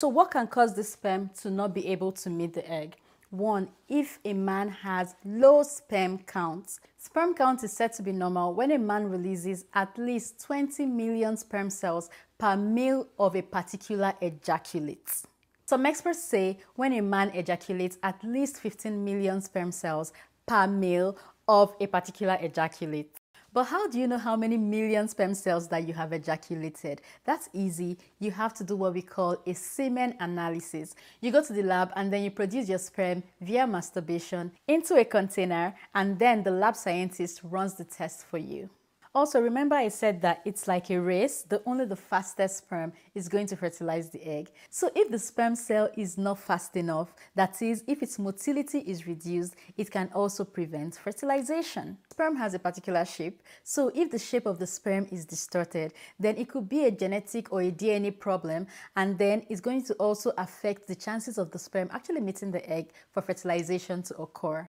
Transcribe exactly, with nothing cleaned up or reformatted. So what can cause the sperm to not be able to meet the egg? One, if a man has low sperm count. Sperm count is said to be normal when a man releases at least twenty million sperm cells per mil of a particular ejaculate. Some experts say when a man ejaculates at least fifteen million sperm cells per mil of a particular ejaculate. But how do you know how many million sperm cells that you have ejaculated? That's easy. You have to do what we call a semen analysis. You go to the lab and then you produce your sperm via masturbation into a container, and then the lab scientist runs the test for you. Also, remember I said that it's like a race, the only the fastest sperm is going to fertilize the egg. So if the sperm cell is not fast enough, that is, if its motility is reduced, it can also prevent fertilization. Sperm has a particular shape, so if the shape of the sperm is distorted, then it could be a genetic or a D N A problem, and then it's going to also affect the chances of the sperm actually meeting the egg for fertilization to occur.